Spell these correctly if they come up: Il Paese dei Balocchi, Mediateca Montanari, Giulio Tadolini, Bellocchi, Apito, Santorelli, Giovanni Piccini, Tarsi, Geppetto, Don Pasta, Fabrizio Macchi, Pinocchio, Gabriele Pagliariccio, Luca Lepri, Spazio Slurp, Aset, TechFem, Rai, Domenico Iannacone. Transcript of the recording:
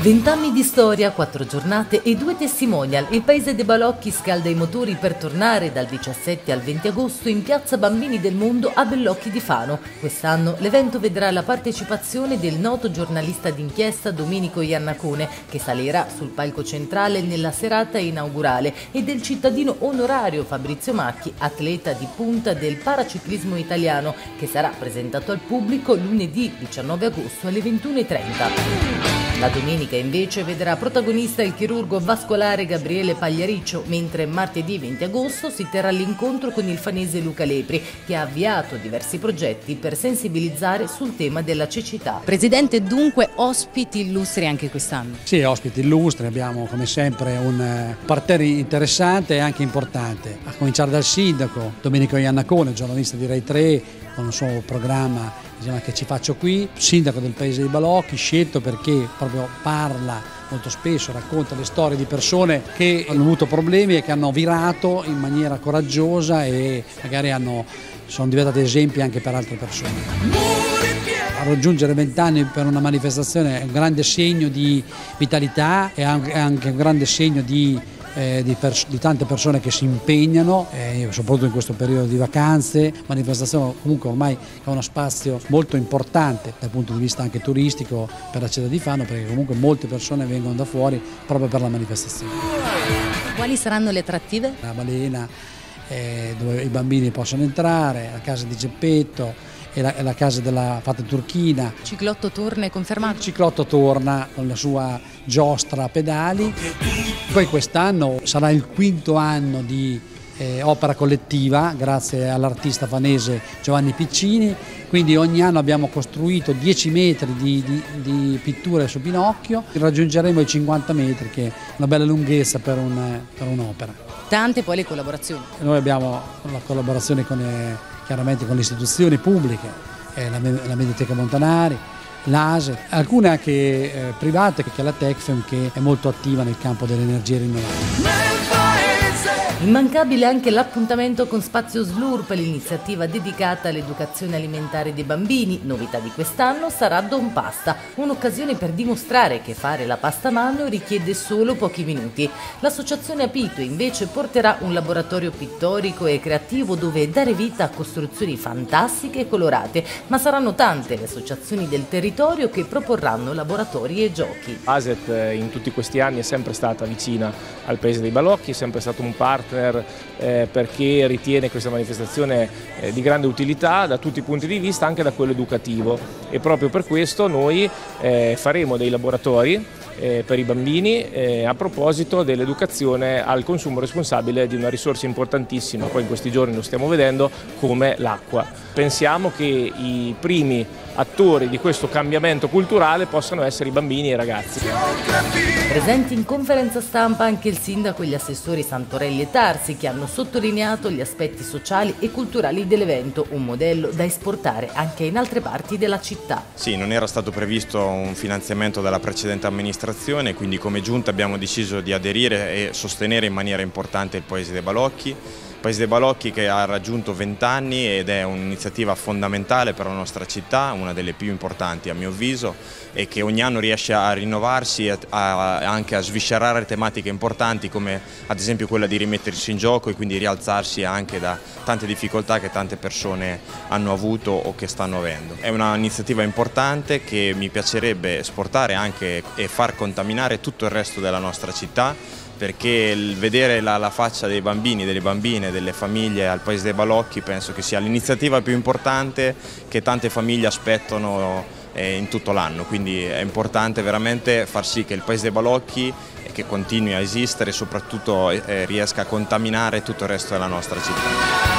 20 anni di storia, 4 giornate e 2 testimonial. Il Paese dei Balocchi scalda i motori per tornare dal 17 al 20 agosto in piazza Bambini del Mondo a Bellocchi di Fano. Quest'anno l'evento vedrà la partecipazione del noto giornalista d'inchiesta Domenico Iannacone, che salirà sul palco centrale nella serata inaugurale, e del cittadino onorario Fabrizio Macchi, atleta di punta del paraciclismo italiano, che sarà presentato al pubblico lunedì 19 agosto alle 21:30. La domenica invece vedrà protagonista il chirurgo vascolare Gabriele Pagliariccio, mentre martedì 20 agosto si terrà l'incontro con il fanese Luca Lepri, che ha avviato diversi progetti per sensibilizzare sul tema della cecità. Presidente, dunque ospiti illustri anche quest'anno? Sì, ospiti illustri, abbiamo come sempre un parterre interessante e anche importante, a cominciare dal sindaco Domenico Iannacone, giornalista di Rai 3, con il suo programma Che ci faccio qui, sindaco del Paese dei Balocchi, scelto perché proprio parla molto spesso, racconta le storie di persone che hanno avuto problemi e che hanno virato in maniera coraggiosa e magari sono diventate esempi anche per altre persone. A raggiungere 20 anni per una manifestazione è un grande segno di vitalità, è anche un grande segno di tante persone che si impegnano, soprattutto in questo periodo di vacanze. Manifestazione comunque ormai è uno spazio molto importante dal punto di vista anche turistico per la città di Fano, perché comunque molte persone vengono da fuori proprio per la manifestazione. Quali saranno le attrattive? La balena dove i bambini possono entrare, la casa di Geppetto, è la casa della fata turchina. Ciclotto torna, è confermato? Il ciclotto torna con la sua giostra a pedali. Poi quest'anno sarà il 5º anno di opera collettiva, grazie all'artista fanese Giovanni Piccini, quindi ogni anno abbiamo costruito 10 metri di pitture su Pinocchio, raggiungeremo i 50 metri, che è una bella lunghezza per un'opera. Tante poi le collaborazioni. Noi abbiamo la collaborazione chiaramente con le istituzioni pubbliche, la Mediateca Montanari, l'Aset, alcune anche private, che è la TechFem, che è molto attiva nel campo delle energie rinnovabili. Immancabile anche l'appuntamento con Spazio Slurp, l'iniziativa dedicata all'educazione alimentare dei bambini. Novità di quest'anno sarà Don Pasta, un'occasione per dimostrare che fare la pasta a mano richiede solo pochi minuti. L'associazione Apito invece porterà un laboratorio pittorico e creativo dove dare vita a costruzioni fantastiche e colorate, ma saranno tante le associazioni del territorio che proporranno laboratori e giochi. Aset in tutti questi anni è sempre stata vicina al Paese dei Balocchi, è sempre stato un partner perché ritiene questa manifestazione di grande utilità da tutti i punti di vista, anche da quello educativo, e proprio per questo noi faremo dei laboratori per i bambini a proposito dell'educazione al consumo responsabile di una risorsa importantissima, poi in questi giorni lo stiamo vedendo, come l'acqua. Pensiamo che i primi attori di questo cambiamento culturale possano essere i bambini e i ragazzi. Presenti in conferenza stampa anche il sindaco e gli assessori Santorelli e Tarsi, che hanno sottolineato gli aspetti sociali e culturali dell'evento, un modello da esportare anche in altre parti della città. Sì, non era stato previsto un finanziamento dalla precedente amministrazione, quindi come giunta abbiamo deciso di aderire e sostenere in maniera importante il Paese dei Balocchi. Il Paese dei Balocchi che ha raggiunto 20 anni ed è un'iniziativa fondamentale per la nostra città, una delle più importanti a mio avviso, e che ogni anno riesce a rinnovarsi e anche a sviscerare tematiche importanti come ad esempio quella di rimettersi in gioco e quindi rialzarsi anche da tante difficoltà che tante persone hanno avuto o che stanno avendo. È un'iniziativa importante che mi piacerebbe esportare anche e far contaminare tutto il resto della nostra città, perché il vedere la faccia dei bambini, delle bambine, delle famiglie al Paese dei Balocchi penso che sia l'iniziativa più importante che tante famiglie aspettano in tutto l'anno, quindi è importante veramente far sì che il Paese dei Balocchi, che continui a esistere, soprattutto riesca a contaminare tutto il resto della nostra città.